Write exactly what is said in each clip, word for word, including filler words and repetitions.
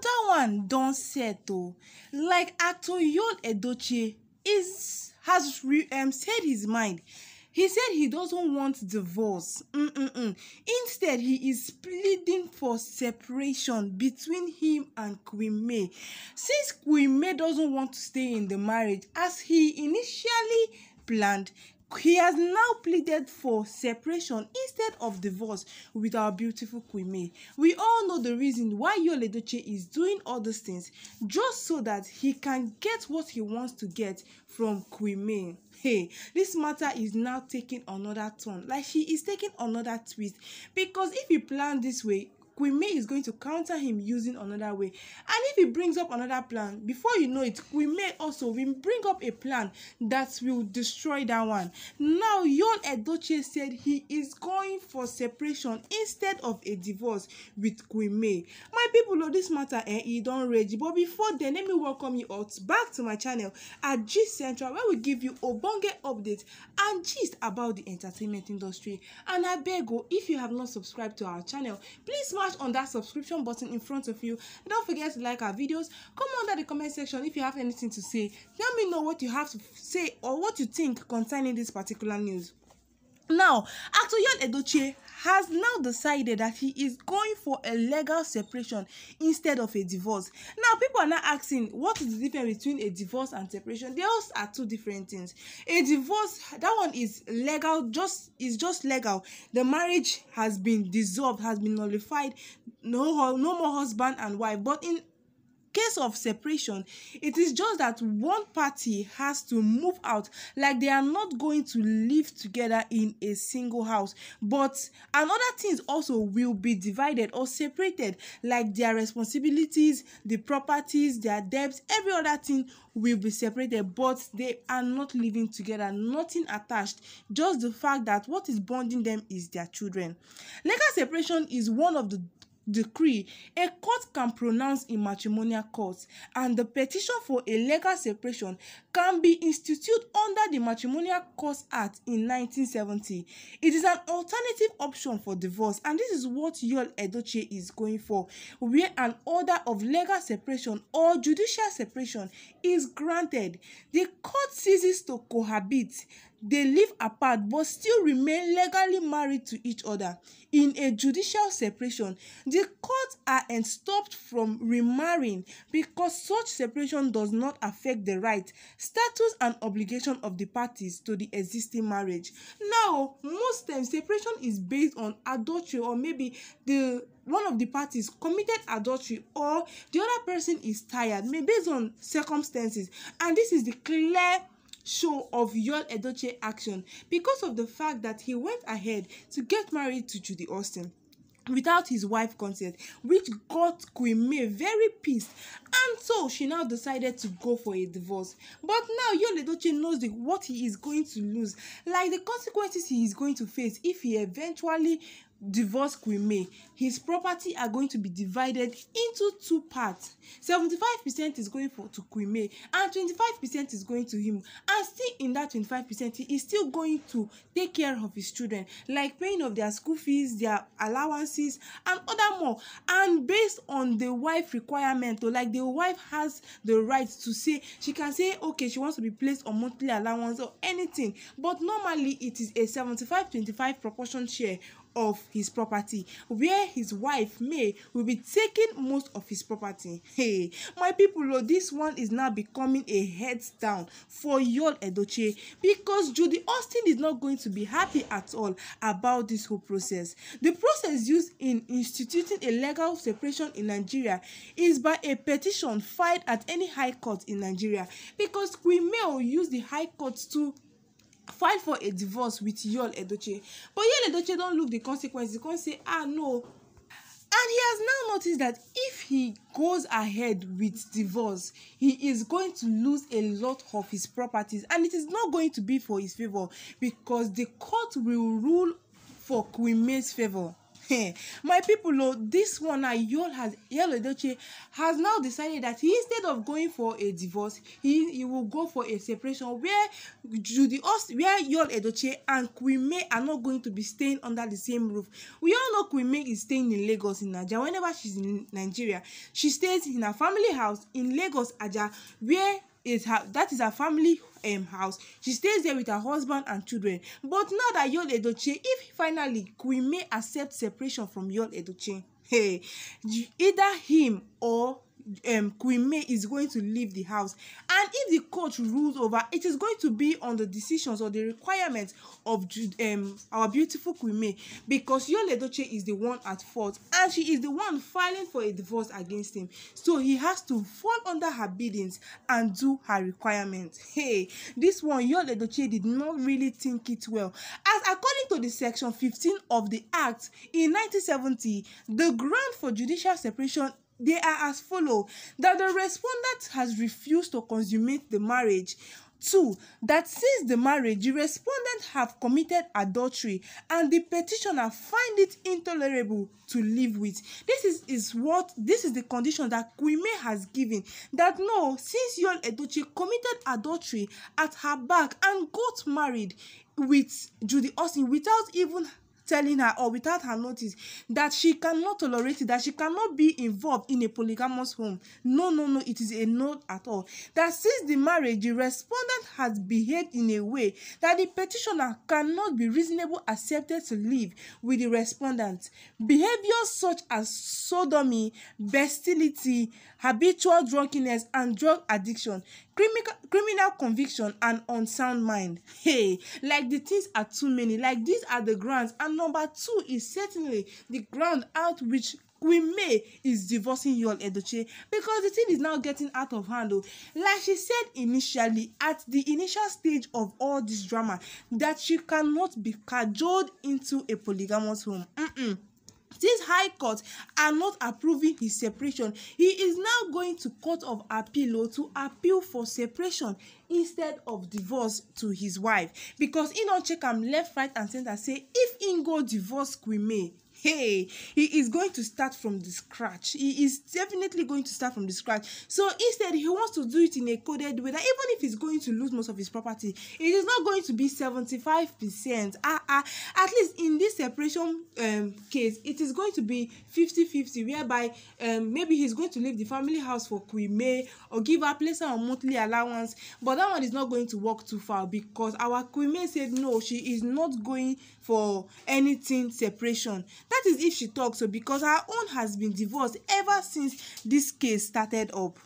that one don't settle. Like actor Yul Edochie is has re, um, said his mind. He said he doesn't want divorce. Mm-mm-mm. Instead, he is pleading for separation between him and Queen May. Since Queen May doesn't want to stay in the marriage as he initially planned, he has now pleaded for separation instead of divorce with our beautiful Queen May. We all know the reason why Yul Edochie is doing all these things, just so that he can get what he wants to get from Queen May. Hey, this matter is now taking another turn. Like, she is taking another twist, because if you plan this way, Queen May is going to counter him using another way. And if he brings up another plan, before you know it, Queen May also will bring up a plan that will destroy that one. Now, Yul Edochie said he is going for separation instead of a divorce with Queen May. My people, know this matter and eh, it don't rage. But before then, let me welcome you all back to my channel at G-Central, where we give you obonge updates and gist about the entertainment industry. And I beg you, if you have not subscribed to our channel, please smash on that subscription button in front of you, and don't forget to like our videos. Come under the comment section if you have anything to say. Let me know what you have to say or what you think concerning this particular news. Now, actor Yul Edochie has now decided that he is going for a legal separation instead of a divorce. Now, people are now asking, what is the difference between a divorce and separation? Those are two different things. A divorce, that one is legal, just is just legal. The marriage has been dissolved, has been nullified. No, no more husband and wife. But in case of separation, it is just that one party has to move out. Like, they are not going to live together in a single house, but and other things also will be divided or separated, like their responsibilities, the properties, their debts, every other thing will be separated, but they are not living together, nothing attached, just the fact that what is bonding them is their children. Legal separation is one of the decree a court can pronounce in matrimonial courts, and the petition for a legal separation can be instituted under the Matrimonial Courts Act in nineteen seventy. It is an alternative option for divorce, and this is what Yul Edochie is going for, where an order of legal separation or judicial separation is granted. The court ceases to cohabit. They live apart but still remain legally married to each other. In a judicial separation, the courts are stopped from remarrying because such separation does not affect the right, status, and obligation of the parties to the existing marriage. Now, most times separation is based on adultery, or maybe the one of the parties committed adultery, or the other person is tired, maybe based on circumstances, and this is the clear show of Yul Edochie action, because of the fact that he went ahead to get married to Judy Austin without his wife's consent, which got Queen May very pissed, and so she now decided to go for a divorce. But now Yul Edochie knows the, what he is going to lose, like the consequences he is going to face if he eventually divorce Queen May. His property are going to be divided into two parts. seventy-five percent is going for to Queen May and twenty-five percent is going to him. And still in that twenty-five percent, he is still going to take care of his children, like paying of their school fees, their allowances, and other more. And based on the wife requirement, though, like the wife has the right to say, she can say, okay, she wants to be placed on monthly allowance or anything. But normally it is a seventy-five twenty-five proportion share of his property, where his wife May will be taking most of his property. Hey, my people, oh, this one is now becoming a heads down for Yul Edochie, because Judy Austin is not going to be happy at all about this whole process. The process used in instituting a legal separation in Nigeria is by a petition filed at any high court in Nigeria, because Queen May will use the high courts to fight for a divorce with Yul Edochie. But Yul Edochie don't look the consequences. He can't say, ah, no. And he has now noticed that if he goes ahead with divorce, he is going to lose a lot of his properties, and it is not going to be for his favor, because the court will rule for Queen May's favor. My people know this one. Yul has Yul Edochie has now decided that he, instead of going for a divorce, he, he will go for a separation where Judy Austin, where Yul Edochie and Queen May are not going to be staying under the same roof. We all know Queen May is staying in Lagos in Aja. Whenever she's in Nigeria, she stays in her family house in Lagos, Aja, where is her that is her family um house. She stays there with her husband and children. But now that Yul Edochie, if finally Queen May accepts separation from Yul Edochie, hey, either him or um Queen May is going to leave the house, and if the court rules over, it is going to be on the decisions or the requirements of um our beautiful Queen May, because Yul Edochie is the one at fault and she is the one filing for a divorce against him, so he has to fall under her biddings and do her requirements. Hey, this one Yul Edochie did not really think it well, as according to the section fifteen of the act in nineteen seventy, the ground for judicial separation, they are as follow: that the respondent has refused to consummate the marriage. Two, that since the marriage, the respondent have committed adultery and the petitioner find it intolerable to live with. This is, is what this is the condition that Kwime has given, that no, since Yul Edochie committed adultery at her back and got married with Judy Austin without even telling her or without her notice, that she cannot tolerate it, that she cannot be involved in a polygamous home. No, no, no, it is a no at all. That since the marriage, the respondent has behaved in a way that the petitioner cannot be reasonably accepted to live with the respondent. Behaviors such as sodomy, bestiality, habitual drunkenness, and drug addiction, criminal criminal conviction, and unsound mind. Hey, like the things are too many. Like these are the grounds, and number two is certainly the ground out which Queen May is divorcing Yul Edochie, because the thing is now getting out of hand. Like she said initially, at the initial stage of all this drama, that she cannot be cajoled into a polygamous home. Mm-mm. This high court are not approving his separation. He is now going to court of appeal to appeal for separation instead of divorce to his wife, because he don't check him left, right, and center. Say if Ingo divorce Queen May, hey, he is going to start from the scratch. He is definitely going to start from the scratch. So instead, he wants to do it in a coded way that even if he's going to lose most of his property, it is not going to be seventy-five percent. Uh, uh, at least in this separation um, case, it is going to be fifty fifty, whereby um, maybe he's going to leave the family house for Queen May or give her place a monthly allowance. But that one is not going to work too far, because our Queen May said no, she is not going for anything separation. That is if she talks so, because her own has been divorced ever since this case started up.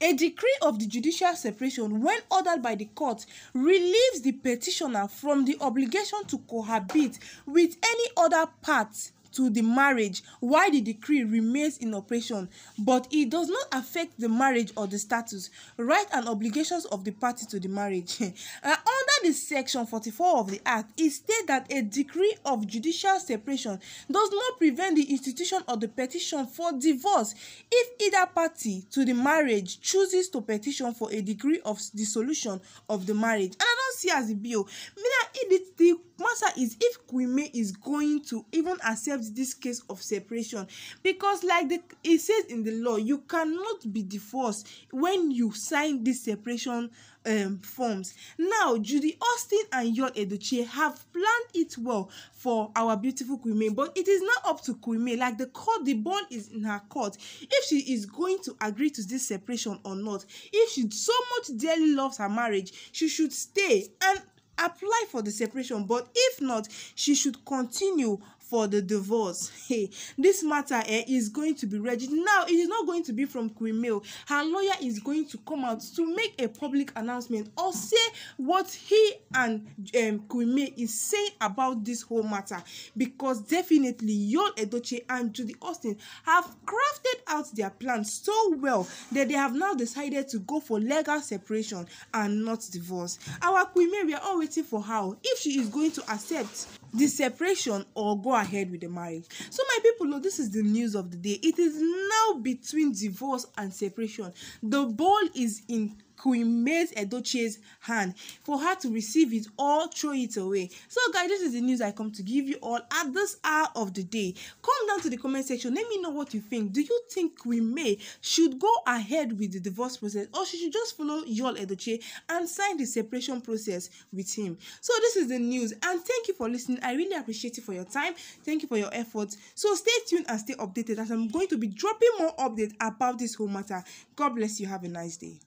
A decree of the judicial separation, when ordered by the court, relieves the petitioner from the obligation to cohabit with any other part to the marriage while the decree remains in operation, but it does not affect the marriage or the status, rights, and obligations of the party to the marriage. uh, under the section forty-four of the act, it states that a decree of judicial separation does not prevent the institution or the petition for divorce if either party to the marriage chooses to petition for a decree of dissolution of the marriage. And I don't see as a bill. The matter is if Queen May is going to even accept this case of separation, because like the, it says in the law, you cannot be divorced when you sign this separation um, forms. Now Judy Austin and Yul Edochie have planned it well for our beautiful Queen May, but it is not up to Queen May. Like the court, the ball is in her court, if she is going to agree to this separation or not. If she so much dearly loves her marriage, she should stay and apply for the separation, but if not, she should continue for the divorce. Hey, this matter eh, is going to be registered. Now, it is not going to be from Queen May. Her lawyer is going to come out to make a public announcement or say what he and um, Queen May is saying about this whole matter, because definitely Yul Edochie and Judy Austin have crafted out their plans so well that they have now decided to go for legal separation and not divorce. Our Queen May, we are all waiting for how, if she is going to accept the separation or go ahead with the marriage. So my people, look, this is the news of the day. It is now between divorce and separation. The ball is in Queen May Edochie's hand for her to receive it or throw it away. So guys, this is the news I come to give you all at this hour of the day. Come down to the comment section, let me know what you think. Do you think Queen May should go ahead with the divorce process, or she should just follow Yul Edochie and sign the separation process with him? So this is the news, and thank you for listening. I really appreciate it for your time. Thank you for your efforts. So stay tuned and stay updated, as I'm going to be dropping more updates about this whole matter. God bless you. Have a nice day.